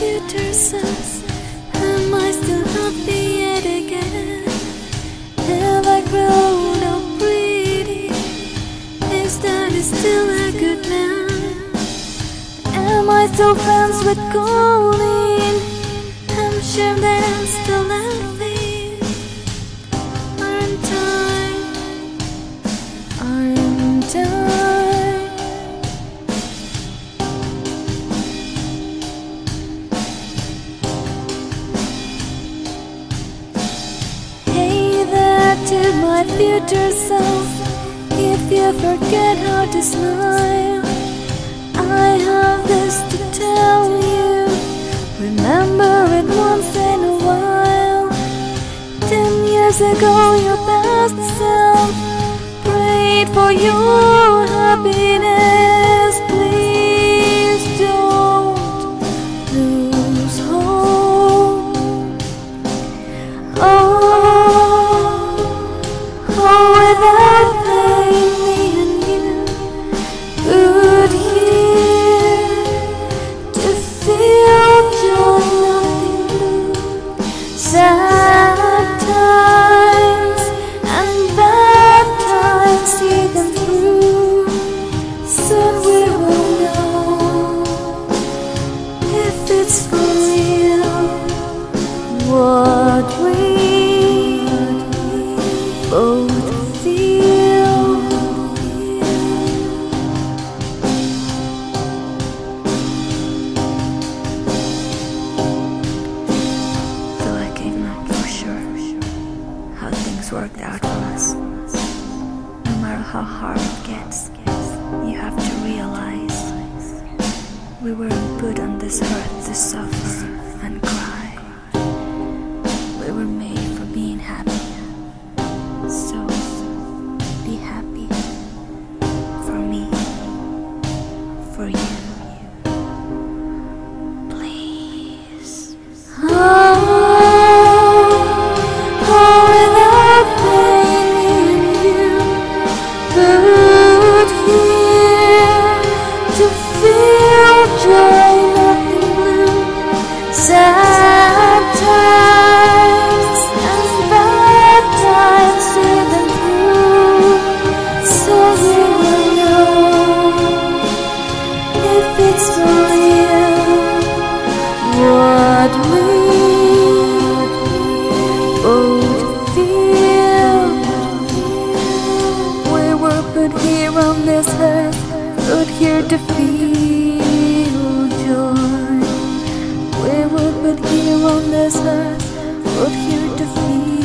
future self? Am I still happy yet again? Have I grown up pretty? Is daddy still a good man? Am I still friends with Colleen? I'm sure that I'm still laughing. Aren't I? Aren't I? My future self, if you forget how to smile, I have this to tell you. Remember it once in a while. 10 years ago your past self prayed for your happiness. Please don't lose hope. Oh, worked out for us. No matter how hard it gets, you have to realize we weren't put on this earth to suffer and cry. We were made for being happy. So be happy for me, for you. Out here to feel joy. We were put here on this earth, out here to feel.